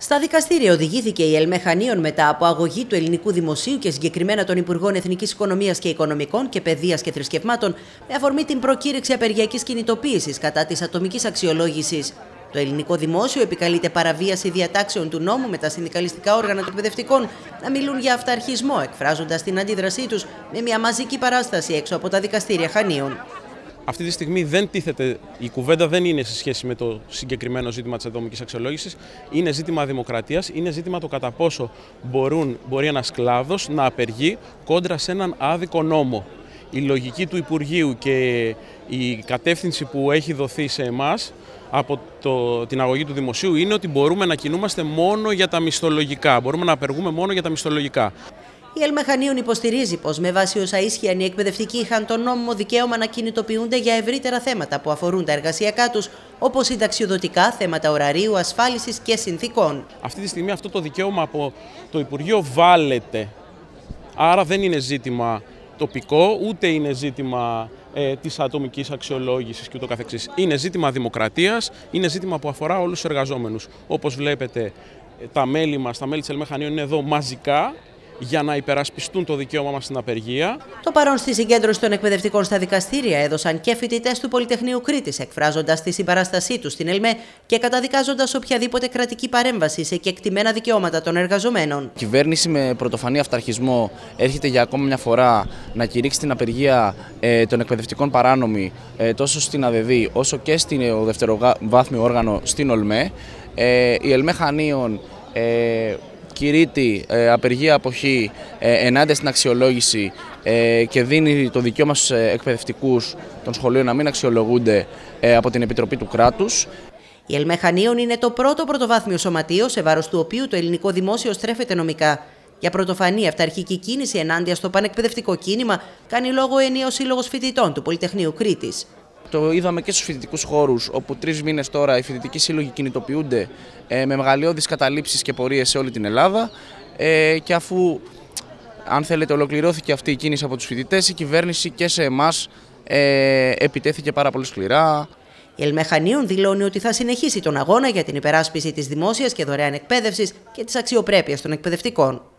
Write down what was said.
Στα δικαστήρια οδηγήθηκε η ΕΛΜΕ Χανίων μετά από αγωγή του ελληνικού δημοσίου και συγκεκριμένα των Υπουργών Εθνικής Οικονομίας και Οικονομικών και Παιδείας και Θρησκευμάτων με αφορμή την προκήρυξη απεργιακής κινητοποίησης κατά της ατομικής αξιολόγησης. Το ελληνικό δημόσιο επικαλείται παραβίαση διατάξεων του νόμου με τα συνδικαλιστικά όργανα των εκπαιδευτικών να μιλούν για αυταρχισμό, εκφράζοντας την αντίδρασή τους με μια μαζική παράσταση έξω από τα δικαστήρια Χανίων. Αυτή τη στιγμή δεν τίθεται, η κουβέντα δεν είναι σε σχέση με το συγκεκριμένο ζήτημα της ατομικής αξιολόγησης. Είναι ζήτημα δημοκρατίας, είναι ζήτημα το κατά πόσο μπορεί ένας κλάδος να απεργεί κόντρα σε έναν άδικο νόμο. Η λογική του Υπουργείου και η κατεύθυνση που έχει δοθεί σε εμάς από την αγωγή του Δημοσίου είναι ότι μπορούμε να κινούμαστε μόνο για τα μισθολογικά, μπορούμε να απεργούμε μόνο για τα μισθολογικά. Η ΕΛΜΕ Χανίων υποστηρίζει πως με βάση όσα ίσχυαν οι εκπαιδευτικοί είχαν το νόμιμο δικαίωμα να κινητοποιούνται για ευρύτερα θέματα που αφορούν τα εργασιακά τους, όπως συνταξιοδοτικά, θέματα ωραρίου, ασφάλισης και συνθήκων. Αυτή τη στιγμή αυτό το δικαίωμα από το Υπουργείο βάλεται, άρα δεν είναι ζήτημα τοπικό, ούτε είναι ζήτημα της ατομικής αξιολόγησης κ.ο.κ. Είναι ζήτημα δημοκρατίας, είναι ζήτημα που αφορά όλους τους εργαζόμενους. Όπως βλέπετε, τα μέλη μας, τα μέλη της ΕΛΜΕ Χανίων είναι εδώ μαζικά για να υπερασπιστούν το δικαίωμά μας στην απεργία. Το παρόν στη συγκέντρωση των εκπαιδευτικών στα δικαστήρια έδωσαν και φοιτητές του Πολυτεχνείου Κρήτης, εκφράζοντας τη συμπαράστασή τους στην ΕΛΜΕ και καταδικάζοντας οποιαδήποτε κρατική παρέμβαση σε κεκτημένα δικαιώματα των εργαζομένων. Η κυβέρνηση με πρωτοφανή αυταρχισμό έρχεται για ακόμα μια φορά να κηρύξει την απεργία των εκπαιδευτικών παράνομη τόσο στην ΑΔΔΔ όσο και στο δευτεροβάθμιο όργανο στην ΟΛΜΕ. Η ΕΛΜΕ Χανίων κηρύττει απεργία αποχή ενάντια στην αξιολόγηση και δίνει το δικαίωμα στους εκπαιδευτικούς των σχολείων να μην αξιολογούνται από την Επιτροπή του Κράτους. Η ΕΛΜΕ Χανίων είναι το πρώτο πρωτοβάθμιο σωματείο σε βάρος του οποίου το ελληνικό δημόσιο στρέφεται νομικά. Για πρωτοφανή αυταρχική κίνηση ενάντια στο πανεκπαιδευτικό κίνημα κάνει λόγο ο ενιαίος σύλλογος φοιτητών του Πολυτεχνείου Κρήτης. Το είδαμε και στους φοιτητικούς χώρους, όπου 3 μήνες τώρα οι φοιτητικοί σύλλογοι κινητοποιούνται με μεγαλειώδεις καταλήψεις και πορείες σε όλη την Ελλάδα και αφού, αν θέλετε, ολοκληρώθηκε αυτή η κίνηση από τους φοιτητές, η κυβέρνηση και σε εμάς επιτέθηκε πάρα πολύ σκληρά. Η ΕΛΜΕ Χανίων δηλώνει ότι θα συνεχίσει τον αγώνα για την υπεράσπιση της δημόσιας και δωρεάν εκπαίδευσης και της αξιοπρέπειας των εκπαιδευτικών.